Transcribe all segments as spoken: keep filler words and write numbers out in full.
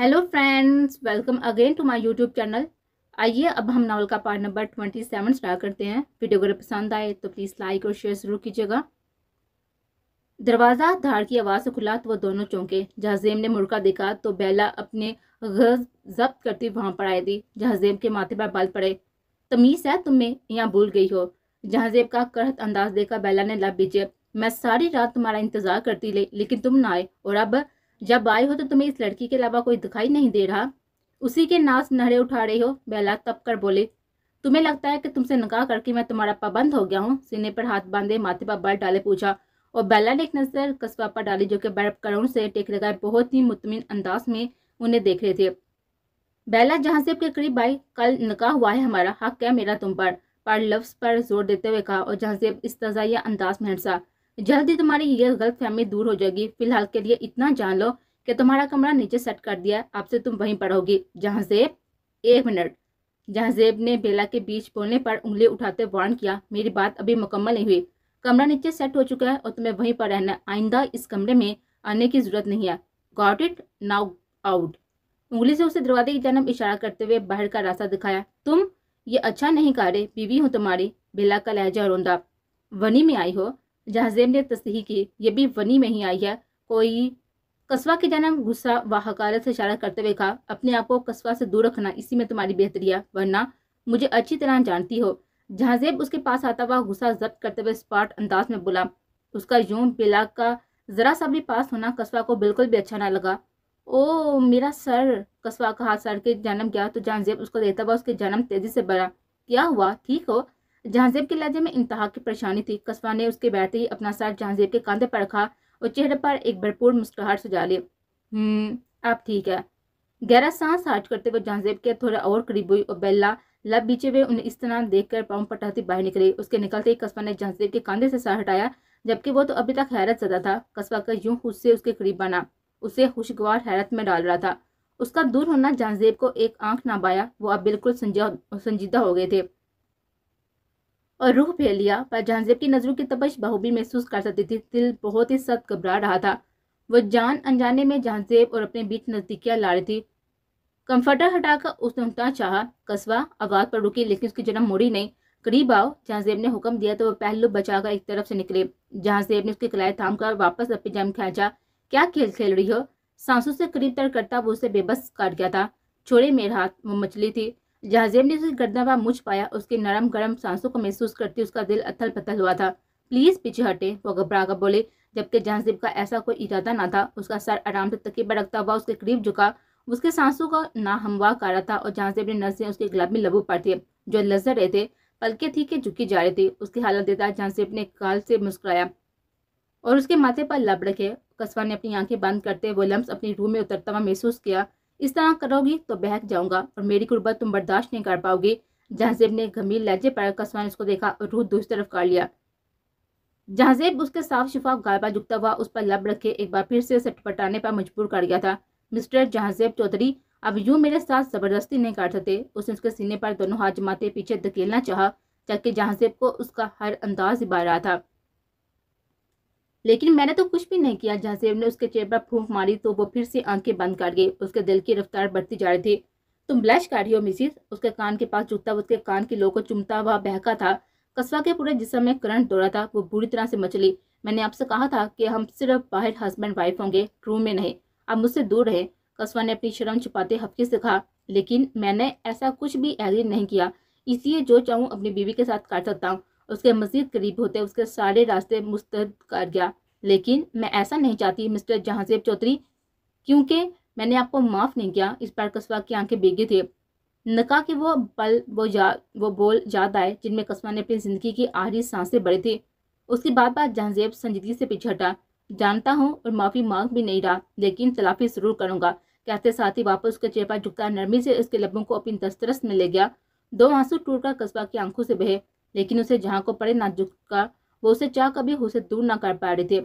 Hello friends, welcome again to my YouTube channel. आइए अब हम नावल का part number twenty seven start करते हैं। वीडियो अगर पसंद आए तो प्लीज़ लाइक और शेयर ज़रूर कीजिएगा। दरवाज़ा धाड़ की आवाज़ से खुला तो वह दोनों चौंके। जहाँज़ेब ने मुड़कर देखा तो बेला अपने गज जब्त करती वहाँ पर आई थी। जहाँज़ेब के माथे पर बाल पड़े। तमीज़ है तुम्हें, यहाँ भूल गई हो। जहाँज़ेब का करहत अंदाज देखा बेला ने लब बीजे। मैं सारी रात तुम्हारा इंतज़ार करती रही लेकिन तुम ना आए, और अब जब आए हो तो तुम्हें इस लड़की के अलावा कोई दिखाई नहीं दे रहा। उसी के नाच नहरे उठा रही हो। बेला तप कर बोली, तुम्हें लगता है कि तुमसे निकाह करके मैं तुम्हारा पाबंद हो गया हूँ। सीने पर हाथ बांधे माथे पर बाल डाले पूछा, और बेला ने एक नजर कस्वा पर डाली जो कि बर्फ करुण से टेक लगाए बहुत ही मुतमिन अंदाज में उन्हें देख रहे थे। बेला जहाँज़ेब के करीब आई। कल निकाह हुआ है हमारा, हक है मेरा तुम पर पर लफ्ज़ पर जोर देते हुए कहा, और जहाँज़ेब इस तजाया अंदाज में हंसा। जल्दी तुम्हारी ये गलतफहमी दूर हो जाएगी। फिलहाल के लिए इतना जान लो कि तुम्हारा कमरा नीचे सेट कर दिया, आपसे तुम वहीं पढ़ोगी। जहाँज़ेब एक मिनट। जहाँज़ेब ने बेला के बीच बोलने पर उंगली उठाते वार्न किया, मेरी बात अभी मुकम्मल नहीं हुई। कमरा नीचे सेट हो चुका है और तुम्हें वहीं पर रहना। आइंदा इस कमरे में आने की जरूरत नहीं है। Got it, now out. उंगली से उसे दरवाजे की जानब इशारा करते हुए बाहर का रास्ता दिखाया। तुम ये अच्छा नहीं कर रहे, बीवी हूँ तुम्हारी। बेला का लहजा रोंदा। वनी में आई हो? जहाँज़ेब ने तस्दीक की, ये भी वनी में ही आई है। कोई कस्वा की जन्म गुस्सा व हकारत से इशारा करते हुए कहा, अपने आप को कस्वा से दूर रखना, इसी में तुम्हारी बेहतरी है, वरना मुझे अच्छी तरह जानती हो। जहाँज़ेब उसके पास आता हुआ गुस्सा जब्त करते हुए स्पार्ट अंदाज में बोला। उसका यूं बेला का ज़रा सा भी पास होना कस्वा को बिल्कुल भी अच्छा ना लगा। ओ मेरा सर, कस्वा का हाथ सर के जन्म गया तो जहाँज़ेब उसको देता हुआ उसके जन्म तेज़ी से बढ़ा। क्या हुआ, ठीक हो? जहाँज़ेब के लहजे में इंतहा की परेशानी थी। कस्वा ने उसके बैठते ही अपना सर जहाँज़ेब के कंधे पर रखा और चेहरे पर एक भरपूर मुस्कुराहट सजा ली। हम्म आप ठीक है। गहरा सांस हार्ट करते हुए जहाँज़ेब के थोड़ा और करीब हुई और बेला लब बीचे हुए उन्हें इस तरह देखकर पाँव पटाती बाहर निकली। उसके निकलते ही कस्वा ने जहाँज़ेब के कंधे से सर हटाया, जबकि वो तो अभी तक हैरत ज़दा था। कस्वा का यूं खुद से उसके करीब बना उसे खुशगवार हैरत में डाल रहा था। उसका दूर होना जहाँज़ेब को एक आंख ना पाया। वो अब बिल्कुल संजीदा हो गए थे और रूह फैल लिया। पर जहाँज़ेब की नज़रों की तपश बखूबी महसूस कर सकती थी। दिल बहुत ही सख्त घबरा रहा था। वह जान अनजाने में जहाँज़ेब और अपने बीच नज़दीकियाँ ला रही थी। कंफर्टर हटाकर उसने उठना चाहा। कस्वा आगात पर रुकी लेकिन उसकी जन्म मुड़ी नहीं। करीब आओ, जहाँज़ेब ने हुक्म दिया तो वह पहलू बचाकर एक तरफ से निकले। जहाँज़ेब ने उसके कलाई थाम कर वापस अपने जम खींचा। क्या खेल खेल रही हो? सांसों से करीब तर करता वो उसे बेबस काट गया था। छोड़े मेरे हाथ, वो मछली थी। जहाँज़ेब ने उसे गर्दन पर मुंह पाया। उसके नरम गरम सांसों को महसूस करते उसका दिल अथल पथल हुआ था। प्लीज़ पीछे हटे, वो घबरा कर बोले, जबकि जहाँज़ेब का ऐसा कोई इरादा ना था। उसका सर आराम से तकिए पर रखता हुआ उसके करीब झुका। उसके सांसों का नाहमवार कर रहा था और जहाँज़ेब ने नसें उसके गुलाबी लबों पर थे जो लजर रहे थे। पलकें थी कि झुकी जा रही थी। उसकी हालत देता जहाँज़ेब ने काल से मुस्कुराया और उसके माथे पर लब रखे। कस्वा ने अपनी आंखें बंद करते वो लम्स अपनी रूह में उतरता हुआ महसूस किया। इस तरह करोगी तो बहक जाऊंगा और मेरी गुर्बत तुम बर्दाश्त नहीं कर पाओगी। जहाँज़ेब ने गंभीर लहजे पर कस्वा ने उसको देखा और रूह दूसरी तरफ कर लिया। जहाँज़ेब उसके साफ शिफाफ गाल पर झुकता हुआ उस पर लब रखे एक बार फिर से सटपटाने पर मजबूर कर गया था। मिस्टर जहाँज़ेब चौधरी, अब यूं मेरे साथ जबरदस्ती नहीं कर सकते। उसने उसके सीने पर दोनों हाथ जमाते पीछे धकेलना चाहा, जबकि जहाँज़ेब को उसका हर अंदाज हिबा रहा था। लेकिन मैंने तो कुछ भी नहीं किया। जहाँज़ेब ने उसके चेहरे पर फूंक मारी तो वो फिर से आंखें बंद कर गई। उसके दिल की रफ्तार बढ़ती जा रही थी। तुम ब्लश कर रही हो मिसिस, उसके कान के पास झुकता उसके कान की लोगों को चुमता हुआ बहका था। कस्वा के पूरे जिस्म में करंट दौड़ा था। वो बुरी तरह से मचली। मैंने आपसे कहा था कि हम सिर्फ बाहर हस्बैंड वाइफ होंगे, रूम में नहीं। आप मुझसे दूर रहे, कस्वा ने अपनी शर्म छुपाते हफ्के से कहा। लेकिन मैंने ऐसा कुछ भी एग्री नहीं किया, इसलिए जो चाहूँ अपनी बीवी के साथ कर सकता हूँ। उसके मजीद करीब होते उसके सारे रास्ते मुस्तद कर गया। लेकिन मैं ऐसा नहीं चाहती मिस्टर जहाँज़ेब चौधरी, क्योंकि मैंने आपको माफ़ नहीं किया। इस पर कस्वा की आंखें भीगी थी। नका के वो पल वो याद वो बोल याद आए जिनमें कस्वा ने अपनी ज़िंदगी की आखिरी सांसें भरी थी। उसकी बात बात जहाँज़ेब संजीदगी से पीछे हटा। जानता हूँ और माफ़ी मांग भी नहीं रहा, लेकिन तलाफी ज़रूर करूँगा, कहते साथ ही वापस उसके चेहरे पर झुकता नरमी से उसके लबों को अपनी दस्तरस में ले गया। दो आंसू टूटकर कस्वा की आंखों से बहे, लेकिन उसे जहाँ को पड़े ना झुका। वो उसे चाह कभी उसे दूर ना कर पा रहे थे।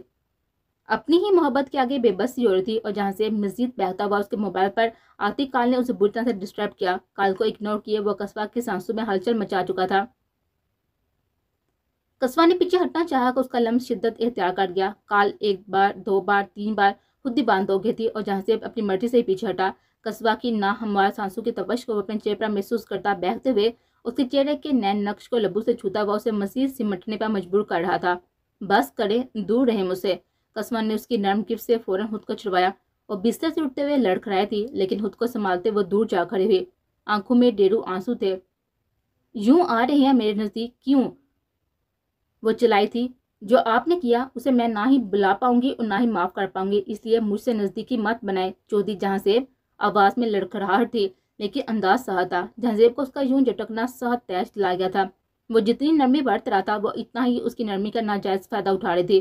अपनी ही मोहब्बत के आगे बेबसी हो रही थी। और जहाँ से मजीद बहता हुआ उसके मोबाइल पर आती काल ने उसे बुरी तरह से डिस्टर्ब किया। काल को इग्नोर किए वह कस्वा के सांसों में हलचल मचा चुका था। कस्वा ने पीछे हटना चाहा कि उसका लम्स शिद्दत इख्तियार कर गया। काल एक बार, दो बार, तीन बार खुद ही बांध हो गई थी और जहाँ से अपनी मर्जी से ही पीछे हटा। कस्बा की नाहमवार सांसों की तपश को अपने चेहरे पर महसूस करता बहते हुए उसके चेहरे के नैन नक्श को लबू से छूता हुआ उसे मजीद सिमटने पर मजबूर कर रहा था। बस करे, दूर रहे मुझसे। कस्बा ने उसकी नरम गिफ्ट से फौरन खुद को छुड़वाया और बिस्तर से उठते हुए लड़खड़ाई थी, लेकिन खुद को संभालते वो दूर जा खड़े हुए। आंखों में डेरू आंसू थे। यूं आ रहे हैं मेरे नजदीक क्यों? वो चिल्लाई थी। जो आपने किया उसे मैं ना ही बुला पाऊंगी और ना ही माफ कर पाऊंगी, इसलिए मुझसे नजदीकी मत बनाए। चौधरी जहाँसेब आवाज में लड़खड़ाहट थी लेकिन अंदाज सहा था। जहाँसेब को उसका यूं झटकना सह तैश ला गया था। वो जितनी नरमी बरत रहा था वो इतना ही उसकी नरमी का नाजायज फायदा उठा रहे थे।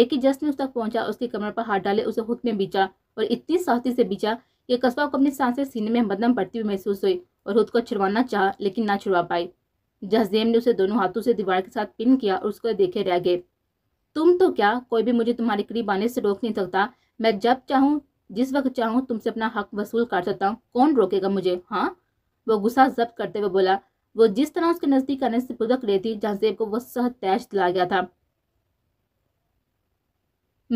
एक ही जश्न में उस तक पहुंचा, उसकी कमर पर हाथ डाले उसे खुद में बीचा और इतनी सख्ती से बीचा कि कस्बा को अपनी सांसें सीने में मदम पड़ती हुई महसूस हुई और खुद को छुड़वाना चाहा लेकिन ना छुड़वा पाई। जहाँसेब ने उसे दोनों हाथों से दीवार के साथ पिन किया और उसको देखे रह गए। तुम तो क्या, कोई भी मुझे तुम्हारे करीब आने से रोक नहीं सकता। मैं जब चाहूँ जिस वक्त चाहूँ तुमसे अपना हक वसूल कर सकता हूँ। कौन रोकेगा मुझे? हाँ, वो गुस्सा जब्त करते हुए बोला। वो जिस तरह उसके नजदीक आने से भुदक रही थी, जहाँसेब को वो सह तैश दिला गया था।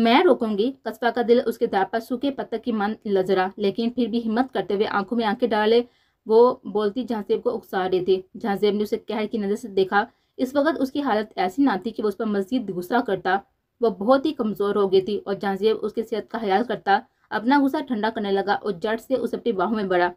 मैं रोकूंगी। कस्बा का दिल उसके दाँत पर सूखे पत्ते की मान लजरा, लेकिन फिर भी हिम्मत करते हुए आंखों में आंखें डाले वो बोलती जहाँसेब को उकसा रही थी। जहाँसेब ने उसे कहर की नजर से देखा। इस वक्त उसकी हालत ऐसी ना थी कि वो उस पर मजीद गुस्सा करता। वो बहुत ही कमजोर हो गई थी और जहाँसेब उसकी सेहत का ख्याल करता अपना गुस्सा ठंडा करने लगा और जट से उसे अपनी बाहों में भरा।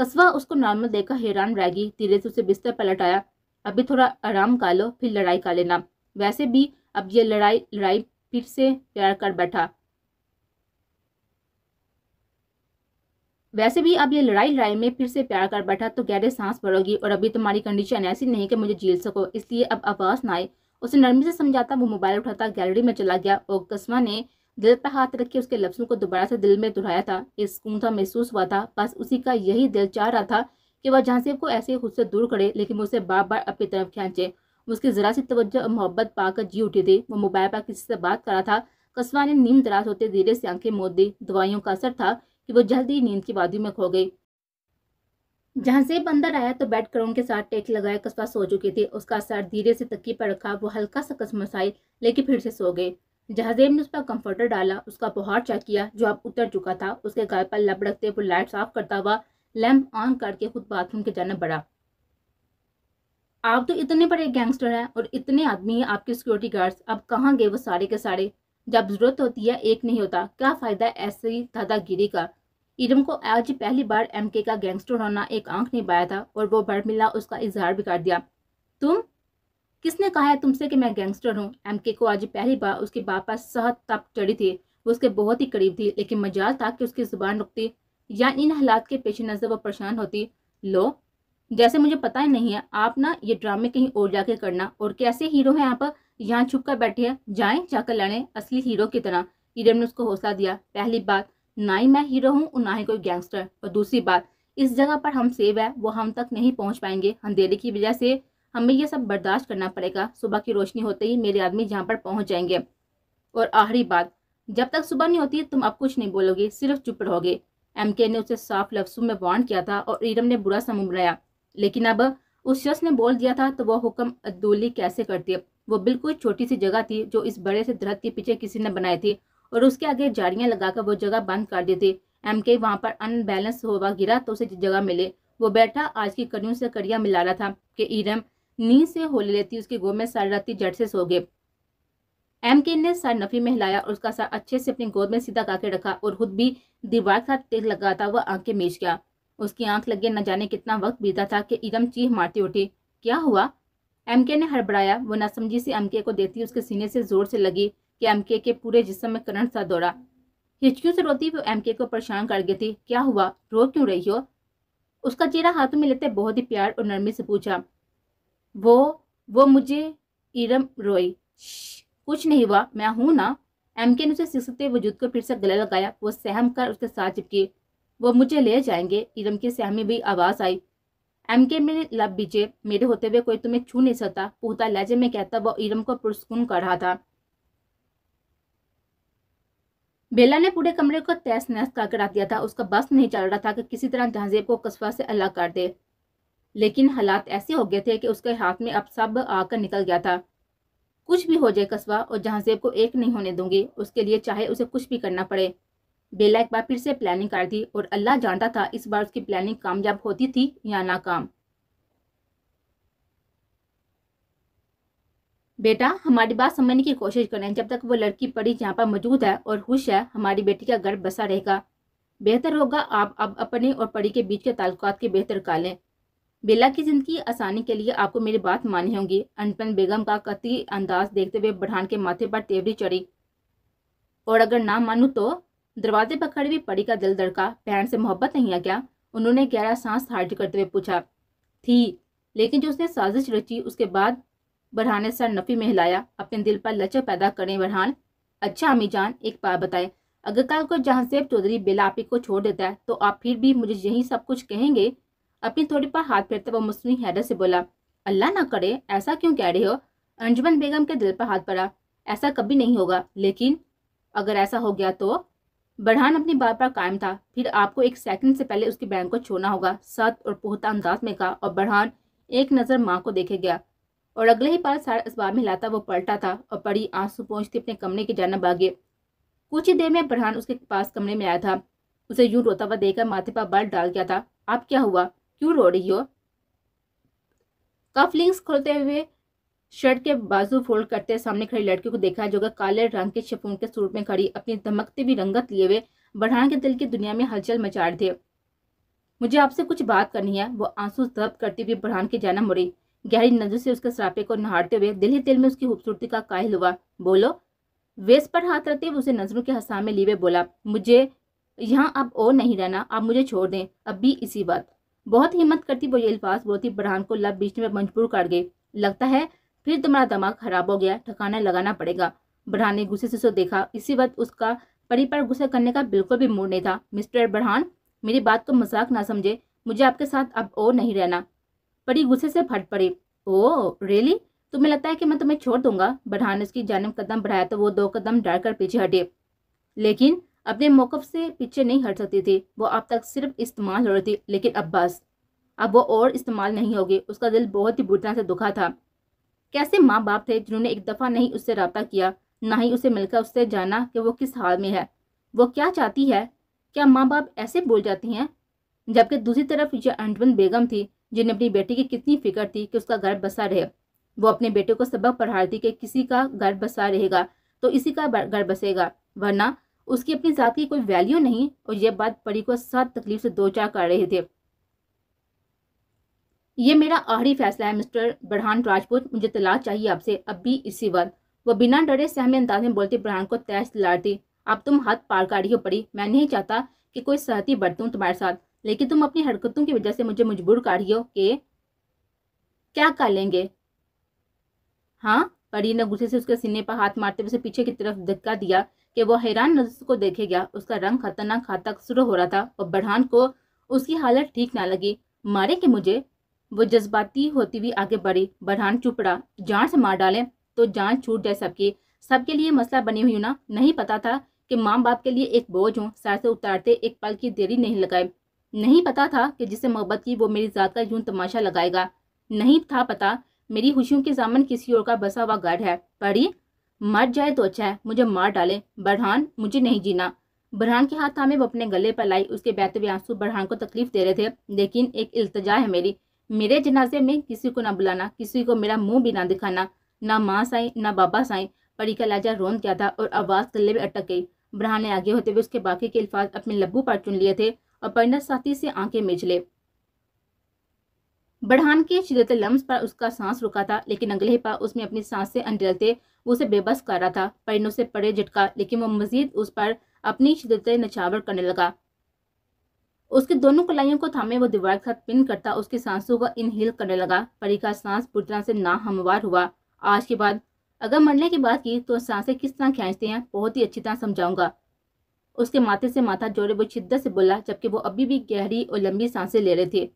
कस्बा उसको नॉर्मल देखकर हैरान रह गई। धीरे से उसे बिस्तर पर लटाया। अभी थोड़ा आराम कर लो फिर लड़ाई कर लेना। वैसे भी अब ये लड़ाई लड़ाई फिर से प्यार कर बैठा वैसे भी अब ये लड़ाई लड़ाई में फिर से प्यार कर बैठा तो गहरे सांस भरोगी और अभी तुम्हारी कंडीशन ऐसी नहीं कि मुझे झेल सको, इसलिए अब आवाज़ ना आए। उसे नरमी से समझाता वो मोबाइल उठाता गैलरी में चला गया और कस्मा ने दिल पर हाथ रख के उसके लफ्ज़ों को दोबारा से दिल में दोहराया था। एक सुकून सा महसूस हुआ था। बस उसी का यही दिल चाह रहा था कि वह जहाँसेब को ऐसे खुद से दूर करे, लेकिन वो उसे बार बार अपनी तरफ खींचे। उसकी ज़रा सी तवज्जो और मोहब्बत पाकर जी उठी थी। वो मोबाइल पर किसी से बात कर रहा था। कस्मा ने नीम दराज होते धीरे से आंखें मोड़ दी। दवाइयों का असर था कि वो जल्दी ही नींद की वादी में खो गई। जहाँसेब अंदर आया तो बेड क्राउन के साथ टेक लगाए कस्बा सो चुकी थी। उसका सर धीरे से तकिए पर रखा। वो हल्का सा कसमसाई लेकिन फिर से सो गई। जहाँसेब ने उस पर कंफर्टर डाला, उसका बुहार चेक किया जो अब उतर चुका था। उसके गाल पर लब रखते वो लाइट साफ करता हुआ लैंप ऑन करके खुद बाथरूम की जानब बढ़ा। आप तो इतने बड़े गैंगस्टर हैं और इतने आदमी हैं आपके सिक्योरिटी गार्ड्स, अब कहाँ गए वो सारे के सारे? जब जरूरत होती है एक नहीं होता। क्या फ़ायदा ऐसी दादागिरी का? इरम को आज पहली बार एमके का गैंगस्टर होना एक आंख निभाया था और वो बड़मिला उसका इजहार भी कर दिया। तुम, किसने कहा है तुमसे कि मैं गैंगस्टर हूँ? एमके को आज पहली बार उसके बाप पर सह तप चढ़ी थी। वो उसके बहुत ही करीब थी लेकिन मजाल था कि उसकी जुबान रुकती या इन हालात के पेश नज़र वो परेशान होती। लो, जैसे मुझे पता ही नहीं है। आप ना ये ड्रामे कहीं और जाके करना। और कैसे हीरो हैं आप, यहाँ छुप कर बैठे हैं? जाएं जाकर लड़ें असली हीरो की तरह। इरम ने उसको हौसला दिया। पहली बात, ना ही मैं हीरो हूँ और ना ही कोई गैंगस्टर, और दूसरी बात, इस जगह पर हम सेव है, वो हम तक नहीं पहुँच पाएंगे। अंधेरे की वजह से हमें यह सब बर्दाश्त करना पड़ेगा। सुबह की रोशनी होते ही मेरे आदमी यहाँ पर पहुँच जाएंगे। और आखिरी बात, जब तक सुबह नहीं होती तुम अब कुछ नहीं बोलोगे, सिर्फ चुप रहोगे। एम के ने उसे साफ लफ्जों में वार्न किया था और इरम ने बुरा सा मुँह बनाया, लेकिन अब उस शख्स ने बोल दिया था तो वह हुक्म अदूली कैसे करती है। वो बिल्कुल छोटी सी जगह थी जो इस बड़े से दरख्त के पीछे किसी ने बनाई थी और उसके आगे झाड़ियाँ लगाकर वो जगह बंद कर दी थी। एम के वहाँ पर अनबैलेंस हुआ गिरा तो उसे जगह मिले। वो बैठा आज की कड़ियों से कड़ियाँ मिला रहा था कि इरम नींद से होले लेती उसके गोद में सारी रात जट से सो गए। एम के ने सर नफी में हिलाया और उसका सर अच्छे से अपनी गोद में सीधा करके रखा और खुद भी दीवार के साथ टेक लगाता वह आंखें मीच गया। उसकी आंख लगे न जाने कितना वक्त बीता था कि इरम चीख मारती उठी। क्या हुआ? एमके ने हड़बड़ाया। वो नासमझी से एमके को देती उसके सीने से जोर से लगी कि एमके के पूरे जिस्म में करंट सा दौड़ा। हिचकियों से रोती वो एमके को परेशान कर गई थी। क्या हुआ, रो क्यों रही हो? उसका चेहरा हाथों में लेते बहुत ही प्यार और नरमी से पूछा। वो वो मुझे, इरम रोई। कुछ नहीं हुआ, मैं हूं ना। एमके ने उसे सिसकते वजूद को फिर से गले लगाया। वो सहम कर उसके साथ चिपकी। वो मुझे ले जाएंगे। इरम की सहमी भी आवाज़ आई। एमके मेरे लब बीचे। मेरे होते हुए कोई तुम्हें छू नहीं सकता, पुख्ता लहजे में कहता वो इरम को पुरस्कून कर रहा था। बेला ने पूरे कमरे को तहस नहस करके रख दिया था। उसका बस नहीं चल रहा था कि किसी तरह जहाँसेब को कस्बा से अलग कर दे, लेकिन हालात ऐसे हो गए थे कि उसके हाथ में अब सब आकर निकल गया था। कुछ भी हो जाए कस्बा और जहाँसेब को एक नहीं होने दूंगी। उसके लिए चाहे उसे कुछ भी करना पड़े। बेला एक बार फिर से प्लानिंग कर दी और अल्लाह जानता था इस बार उसकी प्लानिंग कामयाब होती थी या नाकाम। बेटा हमारी बात समझने की कोशिश करें, जब तक वो लड़की परी यहाँ पर मौजूद है और खुश है हमारी बेटी का गर्भ बसा रहेगा। बेहतर होगा आप अब अपने और परी के बीच के ताल्लुकात के बेहतर कालें। बेला की जिंदगी आसानी के लिए आपको मेरी बात मानी होगी। अंजुमन बेगम का कतई अंदाज देखते हुए बरहान के माथे पर तेवरी चढ़ी और अगर ना मानूँ तो। दरवाजे पर खड़ी हुई परी का दिल धड़का। बहन से मोहब्बत नहीं आ गया? उन्होंने गहरा सांस खारिज करते हुए पूछा। थी, लेकिन जो उसने साजिश रची उसके बाद। बरहान ने सर नफी में हिलाया। अपने दिल पर लचक पैदा करें बरहान। अच्छा अम्मी जान एक बात बताएं, अगर कल को जहांसेब चौधरी बेला आप को छोड़ देता है तो आप फिर भी मुझे यही सब कुछ कहेंगे? अपनी थोड़ी पर हाथ फेरते हुए मुस्लिम हैरत से बोला। अल्लाह ना करे, ऐसा क्यों कह रहे हो? अंजुमन बेगम के दिल पर हाथ पड़ा। ऐसा कभी नहीं होगा, लेकिन अगर ऐसा हो गया तो? बरहान अपनी बात पर कायम था। फिर आपको एक सेकंड से पहले उसकी बहन को छोड़ना होगा, सख्त और पुख्ता अंदाज में कहा और बरहान एक नज़र माँ को देखे गया और अगले ही पल सारा इसबाब में हिलाता वो पलटा था और परी आंसू पोंछती अपने कमरे की जानिब भागे। कुछ ही देर में बरहान उसके पास कमरे में आया था। उसे यूं रोता हुआ देखकर माथे पर बाल डाल गया था। आप क्या हुआ, क्यों रो रही हो? कफलिंग्स खोलते हुए शर्ट के बाजू फोल्ड करते सामने खड़ी लड़की को देखा, जो कि काले रंग के शिफॉन के सूट में खड़ी अपनी धमकती हुई रंगत लिए हुए बरहान के दिल की दुनिया में हलचल मचा रहे थे। मुझे आपसे कुछ बात करनी है। वो आंसू धप करती हुई बरहान की जानिब मुड़ी, गहरी नजर से उसके सरापे को नहारते हुए। दिल ही दिल में उसकी खूबसूरती का कायल हुआ। बोलो। वेस्ट पर हाथ रखते हुए उसे नजरों के हसा में लिए हुए बोला। मुझे यहाँ अब और नहीं रहना, आप मुझे छोड़ दें अभी इसी वक्त। बहुत हिम्मत करती वो ये अल्फाज बोलती बरहान को लब बीचने में मजबूर कर गई। लगता है फिर तुम्हारा दिमाग खराब हो गया, ठिकाना लगाना पड़ेगा। बरहान ने गुस्से से उसे देखा। इसी वक्त उसका परी पर गुस्सा करने का बिल्कुल भी मूड नहीं था। मिस्टर बरहान मेरी बात को मजाक ना समझे, मुझे आपके साथ अब और नहीं रहना। परी गुस्से से फट पड़ी। ओह रियली, तुम्हें लगता है कि मैं तुम्हें छोड़ दूंगा? बरहान ने उसकी जानिब कदम बढ़ाया तो वो दो कदम डरकर पीछे हटे, लेकिन अपने मौकफ से पीछे नहीं हट सकती थी। वो अब तक सिर्फ इस्तेमाल हो रही थी, लेकिन अब बस अब वो और इस्तेमाल नहीं होगी। उसका दिल बहुत ही बुरी तरह से दुखा था। कैसे माँ बाप थे जिन्होंने एक दफ़ा नहीं उससे रब्ता किया, ना ही उसे मिलकर उससे जाना कि वो किस हाल में है, वो क्या चाहती है। क्या माँ बाप ऐसे बोल जाती हैं? जबकि दूसरी तरफ यह अंजुमन बेगम थी जिन्हें अपनी बेटी की कितनी फिक्र थी कि उसका गर्भ बसा रहे। वो अपने बेटे को सबक पढ़ा थी कि किसी का गर्भ बसा रहेगा तो इसी का गर्भ बसेगा, वरना उसकी अपनी जात की कोई वैल्यू नहीं। और यह बात परी को साथ तकलीफ से दो चार कर रहे थे। ये मेरा आखिरी फैसला है मिस्टर बरहान राजपूत, मुझे तलाक चाहिए आपसे अभी इसी वक्त। वो बिना डरे सहमे अंदाज में बोलती बरहान को तैश दिलाती। अब तुम हाथ पार कर रही हो परी, मैं नहीं चाहता कि कोई सहती बरतूं तुम्हारे साथ, लेकिन तुम अपनी हरकतों की वजह से मुझे मजबूर कर रही हो कि क्या कर लेंगे। हाँ, परी ने गुस्से से उसके सीने पर हाथ मारते हुए पीछे की तरफ धक्का दिया कि वो हैरान नजर को देखे गया। उसका रंग खतरनाक घातक शुरू हो रहा था और बरहान को उसकी हालत ठीक ना लगी। मारे कि मुझे, वो जज्बाती होती हुई आगे बढ़ी। बरहान चुप रहा। जान से मार डालें तो जान छूट जाए सबकी, सबके लिए मसला बनी हुई ना। नहीं पता था कि माँ बाप के लिए एक बोझ हूँ, सर से उतारते एक पल की देरी नहीं लगाए। नहीं पता था कि जिससे मोहब्बत की वो मेरी जात का यूं तमाशा लगाएगा। नहीं था पता मेरी खुशियों के सामन किसी और का बसा हुआ घर है। परी मर जाए तो अच्छा है, मुझे मार डाले। बरहान मुझे नहीं जीना। बरहान के हाथ थामे वो अपने गले पर लाई। उसके बहते हुए आंसू बरहान को तकलीफ दे रहे थे, लेकिन एक इल्तजा है मेरी, मेरे जनाजे में किसी को ना बुलाना, किसी को मेरा मुंह भी ना दिखाना, ना माँ साई ना बाबा साई। परी का लहजा रोन गया था और आवाज़ गले में अटक गई। बरहान ने आगे होते हुए उसके बाकी के अल्फाज अपने लब्बू पर चुन लिए थे और परिंदा साथी से आंखें मिचले। बरहान के शिद्दत लम्स पर उसका सांस रुका था, लेकिन अगले ही पा उसमें अपनी सांस से अंडलते वो उसे बेबस कर रहा था। परिंदों से परे झटका, लेकिन वो मजीद उस पर अपनी शिद्दत नछावर करने लगा। उसके दोनों कलाइयों को थामे वो दीवार के साथ पिन करता उसके सांसों को इनहेल करने लगा। परी का सांस पूरी तरह से नाहमवार हुआ। आज के बाद अगर मरने की बात की तो सांसें किस तरह खींचते हैं बहुत ही अच्छी तरह समझाऊंगा। उसके माथे से माथा जोड़े वो शिद्दत से बोला, जबकि वो अभी भी गहरी और लंबी सांसें ले रहे थे।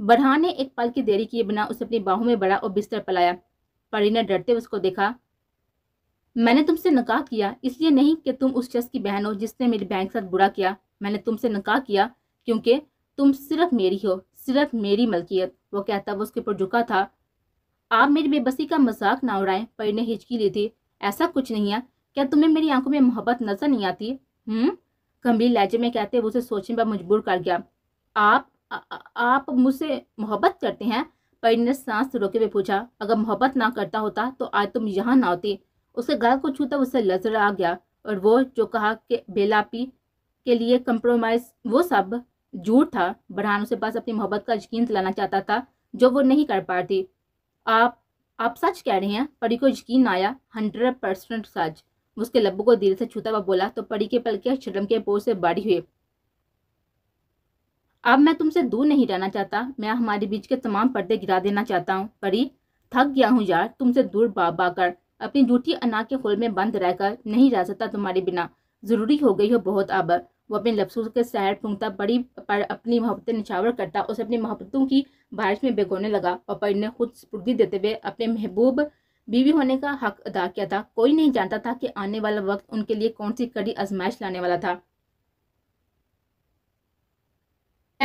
बरहान ने एक पल की देरी किए बिना उसे अपनी बाहों में बड़ा और बिस्तर पर लाया। परी ने डरते हुए उसको देखा। मैंने तुमसे निकाह किया इसलिए नहीं कि तुम उस शख्स की बहन हो जिसने मेरी बहन के साथ बुरा किया। मैंने तुमसे निकाह किया क्योंकि तुम सिर्फ मेरी हो, सिर्फ मेरी मलकियत। वो कहता वो उसके ऊपर झुका था। आप मेरी बेबसी का मजाक ना उड़ाएं। परी ने हिचकी ली थी। ऐसा कुछ नहीं है। क्या तुम्हें मेरी आंखों में मोहब्बत नजर नहीं आती? हम्म गंभीर लहजे में कहते हुए उसे सोचने पर मजबूर कर गया। आप आ, आप मुझसे मोहब्बत करते हैं? परी ने सांस रोके हुए पूछा। अगर मोहब्बत ना करता होता तो आज तुम यहाँ ना होती। उसके गल को छूता उससे लजर आ गया और वो जो कहा कि बेलापी के लिए कंप्रोमाइज़ वो सब झूठ था। बरहान उसे बस अपनी मोहब्बत का यकीन दिलाना चाहता था जो वो नहीं कर पा थी। आप आप सच कह रहे हैं? परी को यकीन आया। हंड्रेड परसेंट सच। उसके लब्बों को दिल से छूता हुआ बोला तो परी के पलके शर्म के बोझ से बाढ़ी हुई। अब मैं तुमसे दूर नहीं रहना चाहता, मैं हमारे बीच के तमाम पर्दे गिरा देना चाहता हूँ। परी थक गया हूँ यार तुमसे दूर भाग-भाग कर, अपनी झूठी अना के खोल में बंद रहकर नहीं रह सकता तुम्हारे बिना। ज़रूरी हो गई हो बहुत। अब वो अपने लफ्ज़ों के शहर फूंकता परी पर अपनी मोहब्बतें निछावर करता उसे अपनी मोहब्बतों की बारिश में भिगोने लगा और परी ने खुद स्फूर्ति देते हुए अपने महबूब बीवी होने का हक अदा किया था। कोई नहीं जानता था कि आने वाला वक्त उनके लिए कौन सी कड़ी आजमाइश लाने वाला था।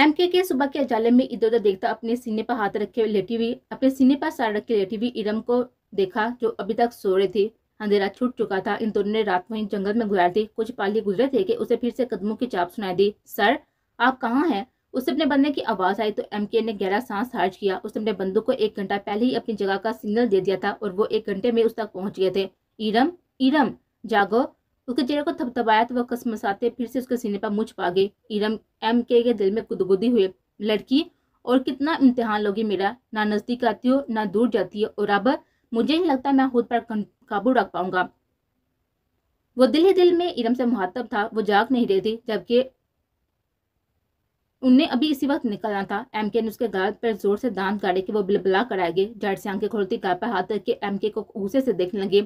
एमके के सुबह के उजाले में इधर उधर देखता अपने सीने पर हाथ रखे लेटी हुई अपने सीने पर सर रखे लेटी हुई इरम को देखा जो अभी तक सो रहे थे। अंधेरा छूट चुका था। इन दोनों ने रात वहीं जंगल में गुजार थी। कुछ पाली गुजरे थे कि उसे फिर से कदमों की चाप सुनाई दी। सर आप कहाँ हैं? उसे अपने बंदे की आवाज़ आई तो एमके ने गहरा सांस खारिज किया। उसने अपने बंदूक को एक घंटा पहले ही अपनी जगह का सिग्नल दे दिया था और वो एक घंटे में उस तक पहुँच गए थे। इरम इरम जागो। उसके चेहरे को थपथपाया तो वह कसमसाते फिर से उसके सीने पर मुँह छुपा गई। इरम एमके के दिल में गुदगुदी हुई। लड़की और कितना इम्तिहान लोगी मेरा, ना नज़दीक आती हो ना दूर जाती हो और अब मुझे नहीं लगता मैं खुद पर काबू रख पाऊंगा। वो दिल ही दिल में इरम से मुहातब था। वो जाग नहीं रही थी जबकि उन्हें अभी इसी वक्त निकलना था। एमके ने उसके गाल पर जोर से दांत गाड़े कि वो बिलबिला कराए गए। जाट से आंखें खोलती गाल पर हाथ रख के एमके को गुस्से से देखने लगे।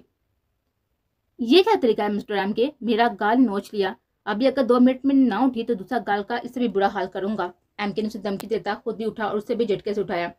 ये क्या तरीका है मिस्टर एमके? मेरा गाल नोच लिया। अभी अगर दो मिनट में ना उठी तो दूसरा गाल का इससे भी बुरा हाल करूंगा। एमके ने उसे धमकी देता खुद भी उठा और उससे भी झटके से उठाया।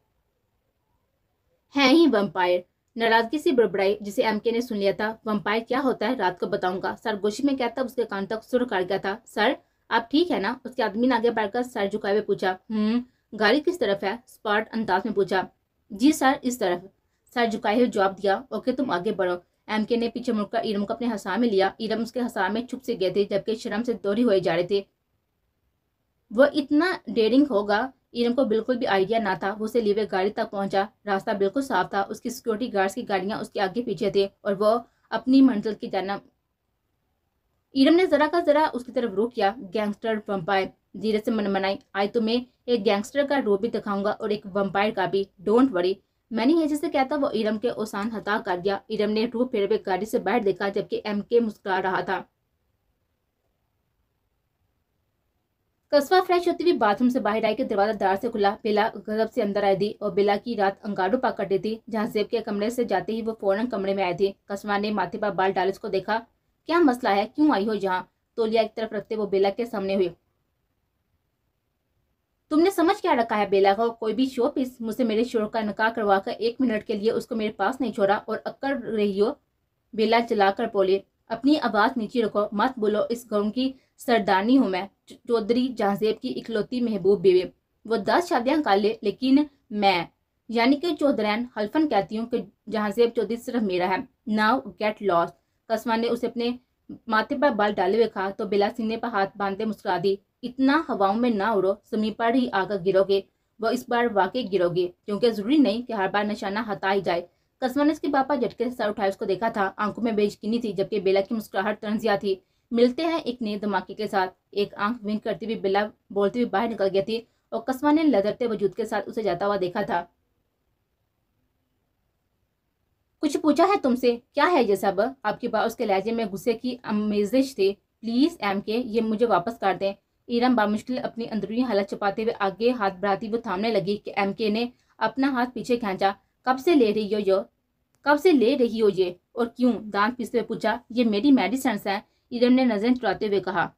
है ही वम्पायर। नाराजगी से बड़बड़ाई जिसे एमके ने सुन लिया था। वम्पायर क्या होता है रात को बताऊंगा, सरगोशी में कहता उसके कान तक सुर कर गया था। सर आप ठीक है ना? उसके आदमी ने आगे बढ़कर सर झुकाए हुए पूछा। हम्म गाड़ी किस तरफ है? स्पार्ट अंदाज में पूछा। जी सर इस तरफ, सर झुकाए हुए जवाब दिया। ओके तुम आगे बढ़ो। एमके ने पीछे मुड़कर इरम को अपने हसा में लिया। इरम उसके हसा में छुप से गए थे जबकि शर्म से दोहरी हुए जा रहे थे। वो इतना डेरिंग होगा इरम को बिल्कुल भी आइडिया ना था। वो उसे लिए गाड़ी तक पहुंचा। रास्ता बिल्कुल साफ था। उसकी सिक्योरिटी गार्ड्स की गाड़ियां उसके आगे पीछे थे और वो अपनी मंजिल की जाना। इरम ने जरा का जरा उसकी तरफ रुख किया। गैंगस्टर वम्पायर धीरे से मनमनाई। आज तुम्हें एक गैंगस्टर का रूप भी दिखाऊंगा और एक वम्पायर का भी। Don't worry. मैंने ये जिसे कहता वो इरम के औसान हता कर दिया। इरम ने रूप फेर हुए गाड़ी से बाहर देखा जबकि एमके मुस्कुरा रहा था। कस्वा फ्रेश होती हुई बाथरूम से बाहर आई के दरवाजा दार से खुला। बेला गजब से अंदर आई थी और बेला की रात अंगारों पर कटी थी। जहांजेब के कमरे से जाते ही वो फौरन कमरे में आए थे। कस्वा ने माथे पर बाल डाले उसको देखा। क्या मसला है, क्यों आई हो यहाँ? तौलिया एक तरफ रखते वो बेला के सामने हुई। तुमने समझ क्या रखा है बेला को? कोई भी शो पीस? मुझसे मेरे शोर का नकार करवा कर एक मिनट के लिए उसको मेरे पास नहीं छोड़ा और अक्कड़ रही हो? बेला चलाकर बोले। अपनी आवाज़ नीचे रखो, मत बोलो। इस गाँव की सरदारनी हूँ मैं, चौधरी जहाँजेब की इकलौती महबूब बीवी। वो दस शादियाँ कर ले लेकिन मैं यानी कि चौधरैन हल्फन कहती हूँ कि जहाँजेब चौधरी सिर्फ मेरा है। Now get lost. कस्वा ने उसे अपने माथे पर बाल डाले हुए कहा तो बेला सीने पर हाथ बांधते मुस्कुरा दी। इतना हवाओं में ना उड़ो, जमीन पर ही आकर गिरोगे। वह इस बार वाकई गिरोगे क्योंकि जरूरी नहीं कि हर बार निशाना हटा ही जाए। कस्वा ने उसके पापा झटके से सर उठाए उसको देखा था। आंखों में बेयकीनी थी जबकि बेला की मुस्कुराहट तंजिया थी। मिलते हैं एक नए धमाके के साथ। एक आंख विंग करती हुई बेला बोलती हुई बाहर निकल गई थी और कस्वा ने लदरते वजूद के साथ उसे जाता हुआ देखा था। कुछ पूछा है तुमसे? क्या है ये सब? आपकी बात उसके लहजे में गुस्से की आमेजिश थी। प्लीज एमके ये मुझे वापस कर दें। इरम बामुश्किल अपनी अंदरूनी हालत छुपाते हुए आगे हाथ बढ़ाती वो थामने लगी कि एमके ने अपना हाथ पीछे खींचा। कब से ले रही हो यो? कब से ले रही हो ये और क्यों? दांत पीसते हुए पूछा। ये मेरी मेडिसिन है, इरम ने नजरें चुराते हुए कहा।